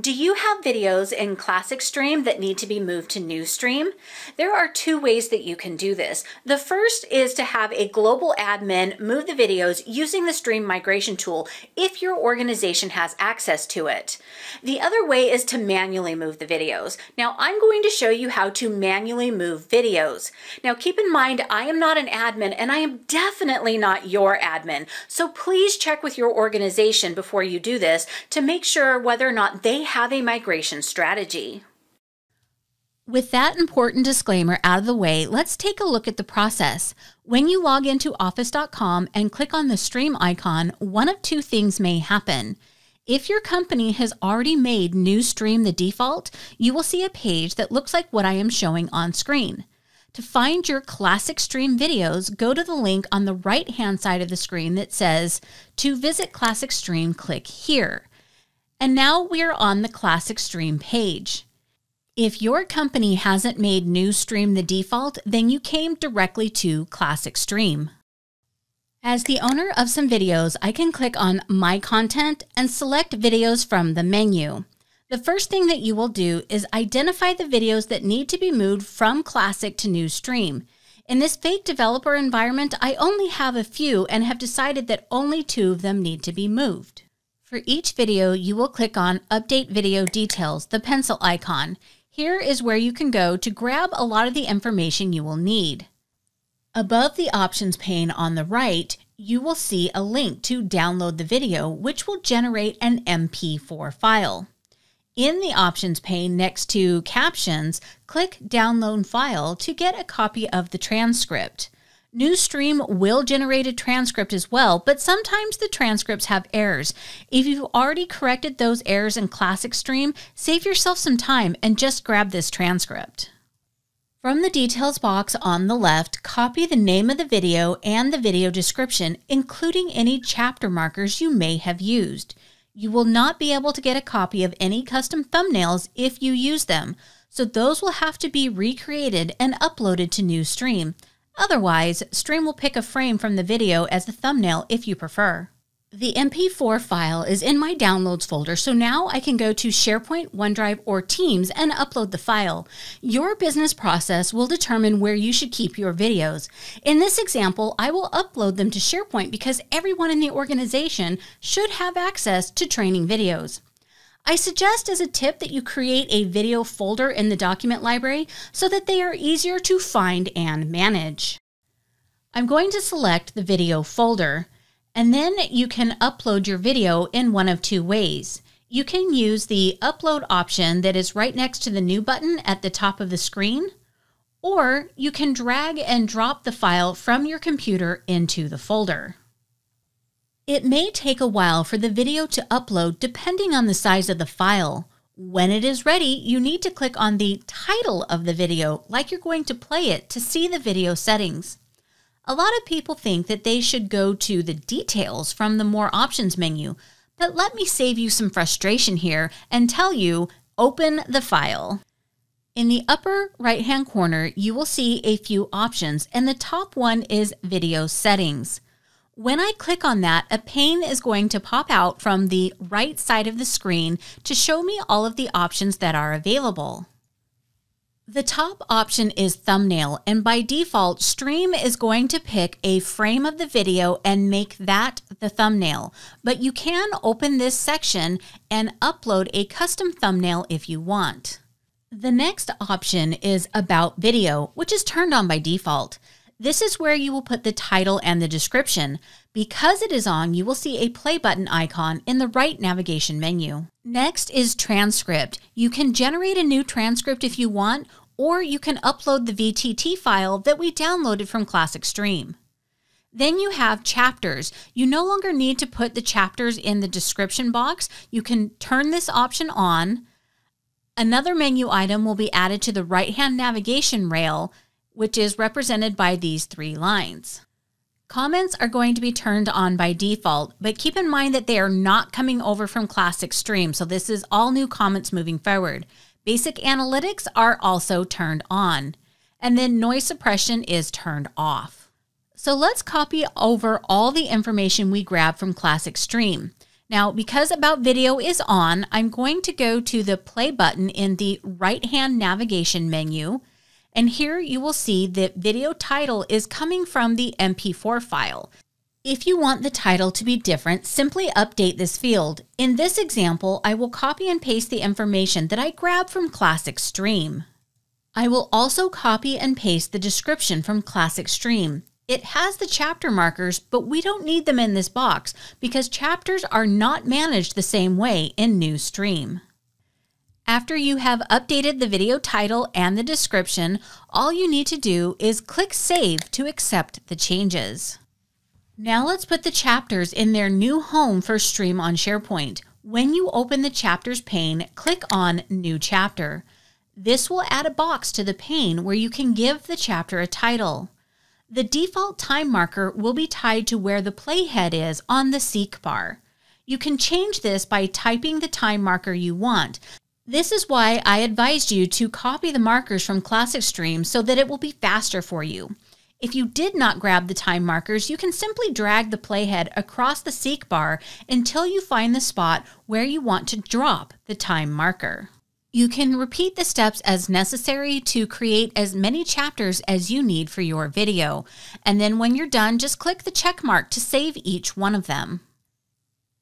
Do you have videos in Classic Stream that need to be moved to New Stream? There are two ways that you can do this. The first is to have a global admin move the videos using the Stream Migration tool if your organization has access to it. The other way is to manually move the videos. Now, I'm going to show you how to manually move videos. Now, keep in mind, I am not an admin and I am definitely not your admin. So please check with your organization before you do this to make sure whether or not they have a migration strategy. With that important disclaimer out of the way, let's take a look at the process. When you log into office.com and click on the stream icon, one of two things may happen. If your company has already made New Stream the default, you will see a page that looks like what I am showing on screen. To find your Classic Stream videos, go to the link on the right-hand side of the screen that says, "To visit Classic Stream, click here." And now we are on the Classic Stream page. If your company hasn't made New Stream the default, then you came directly to Classic Stream. As the owner of some videos, I can click on My Content and select videos from the menu. The first thing that you will do is identify the videos that need to be moved from Classic to New Stream. In this fake developer environment, I only have a few and have decided that only two of them need to be moved. For each video, you will click on Update Video Details, the pencil icon. Here is where you can go to grab a lot of the information you will need. Above the Options pane on the right, you will see a link to download the video, which will generate an MP4 file. In the Options pane next to Captions, click Download File to get a copy of the transcript. New Stream will generate a transcript as well, but sometimes the transcripts have errors. If you've already corrected those errors in Classic Stream, save yourself some time and just grab this transcript. From the details box on the left, copy the name of the video and the video description, including any chapter markers you may have used. You will not be able to get a copy of any custom thumbnails if you use them, so those will have to be recreated and uploaded to New Stream. Otherwise, Stream will pick a frame from the video as the thumbnail if you prefer. The MP4 file is in my Downloads folder, so now I can go to SharePoint, OneDrive, or Teams and upload the file. Your business process will determine where you should keep your videos. In this example, I will upload them to SharePoint because everyone in the organization should have access to training videos. I suggest as a tip that you create a video folder in the document library so that they are easier to find and manage. I'm going to select the video folder, and then you can upload your video in one of two ways. You can use the upload option that is right next to the new button at the top of the screen, or you can drag and drop the file from your computer into the folder. It may take a while for the video to upload depending on the size of the file. When it is ready, you need to click on the title of the video like you're going to play it to see the video settings. A lot of people think that they should go to the details from the More Options menu, but let me save you some frustration here and tell you, open the file. In the upper right-hand corner, you will see a few options, and the top one is Video Settings. When I click on that, a pane is going to pop out from the right side of the screen to show me all of the options that are available. The top option is thumbnail, and by default, Stream is going to pick a frame of the video and make that the thumbnail, but you can open this section and upload a custom thumbnail if you want. The next option is About Video, which is turned on by default. This is where you will put the title and the description. Because it is on, you will see a play button icon in the right navigation menu. Next is transcript. You can generate a new transcript if you want, or you can upload the VTT file that we downloaded from Classic Stream. Then you have chapters. You no longer need to put the chapters in the description box. You can turn this option on. Another menu item will be added to the right-hand navigation rail, which is represented by these three lines. Comments are going to be turned on by default, but keep in mind that they are not coming over from Classic Stream, so this is all new comments moving forward. Basic analytics are also turned on, and then noise suppression is turned off. So let's copy over all the information we grabbed from Classic Stream. Now, because About Video is on, I'm going to go to the play button in the right-hand navigation menu, and here you will see that video title is coming from the MP4 file. If you want the title to be different, simply update this field. In this example, I will copy and paste the information that I grabbed from Classic Stream. I will also copy and paste the description from Classic Stream. It has the chapter markers, but we don't need them in this box because chapters are not managed the same way in New Stream. After you have updated the video title and the description, all you need to do is click Save to accept the changes. Now let's put the chapters in their new home for Stream on SharePoint. When you open the Chapters pane, click on New Chapter. This will add a box to the pane where you can give the chapter a title. The default time marker will be tied to where the playhead is on the seek bar. You can change this by typing the time marker you want. This is why I advised you to copy the markers from Classic Stream so that it will be faster for you. If you did not grab the time markers, you can simply drag the playhead across the seek bar until you find the spot where you want to drop the time marker. You can repeat the steps as necessary to create as many chapters as you need for your video. And then when you're done, just click the check mark to save each one of them.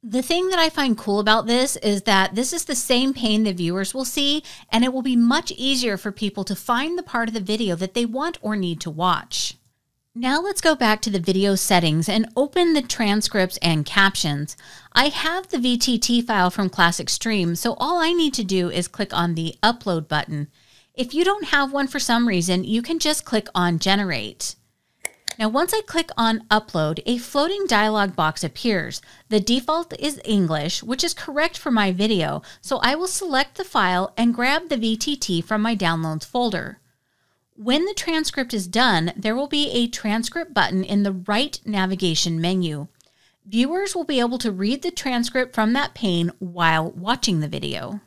The thing that I find cool about this is that this is the same pane the viewers will see, and it will be much easier for people to find the part of the video that they want or need to watch. Now let's go back to the video settings and open the transcripts and captions. I have the VTT file from Classic Stream, so all I need to do is click on the Upload button. If you don't have one for some reason, you can just click on Generate. Now once I click on Upload, a floating dialog box appears. The default is English, which is correct for my video, so I will select the file and grab the VTT from my Downloads folder. When the transcript is done, there will be a transcript button in the right navigation menu. Viewers will be able to read the transcript from that pane while watching the video.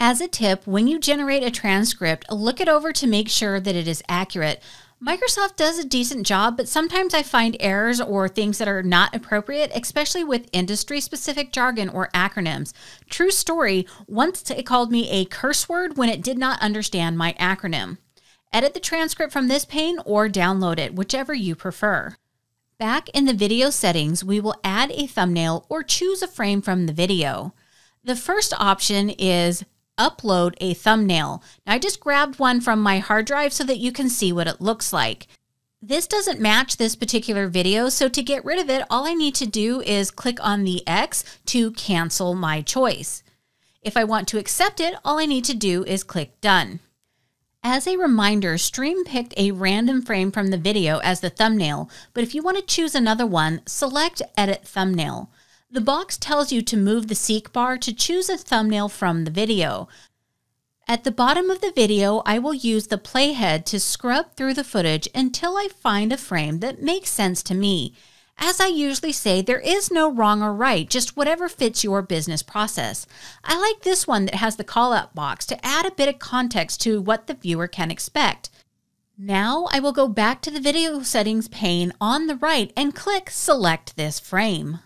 As a tip, when you generate a transcript, look it over to make sure that it is accurate. Microsoft does a decent job, but sometimes I find errors or things that are not appropriate, especially with industry-specific jargon or acronyms. True story, once it called me a curse word when it did not understand my acronym. Edit the transcript from this pane or download it, whichever you prefer. Back in the video settings, we will add a thumbnail or choose a frame from the video. The first option is upload a thumbnail. Now, I just grabbed one from my hard drive so that you can see what it looks like. This doesn't match this particular video, so to get rid of it, all I need to do is click on the X to cancel my choice. If I want to accept it, all I need to do is click Done. As a reminder, Stream picked a random frame from the video as the thumbnail, but if you want to choose another one, select Edit Thumbnail. The box tells you to move the seek bar to choose a thumbnail from the video. At the bottom of the video, I will use the playhead to scrub through the footage until I find a frame that makes sense to me. As I usually say, there is no wrong or right, just whatever fits your business process. I like this one that has the call-out box to add a bit of context to what the viewer can expect. Now I will go back to the video settings pane on the right and click Select this frame.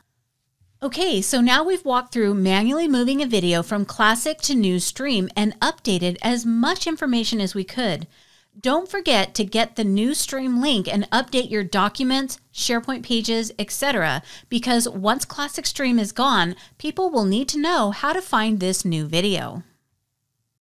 Okay, so now we've walked through manually moving a video from Classic to New Stream and updated as much information as we could. Don't forget to get the New Stream link and update your documents, SharePoint pages, etc. because once Classic Stream is gone, people will need to know how to find this new video.